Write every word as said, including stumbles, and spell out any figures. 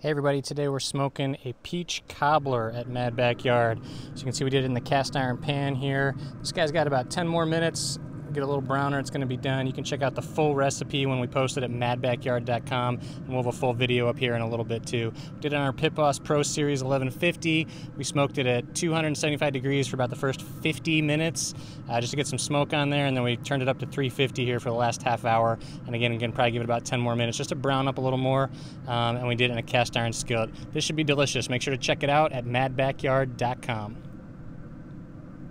Hey everybody, today we're smoking a peach cobbler at Mad Backyard. As you can see, we did it in the cast iron pan here. This guy's got about ten more minutes. Get a little browner, it's going to be done. You can check out the full recipe when we post it at mad backyard dot com, and we'll have a full video up here in a little bit too. We did it on our Pit Boss Pro Series eleven fifty. We smoked it at two hundred seventy-five degrees for about the first fifty minutes uh, just to get some smoke on there, and then we turned it up to three fifty here for the last half hour. And again, we can probably give it about ten more minutes just to brown up a little more, um, and we did it in a cast iron skillet. This should be delicious. Make sure to check it out at mad backyard dot com.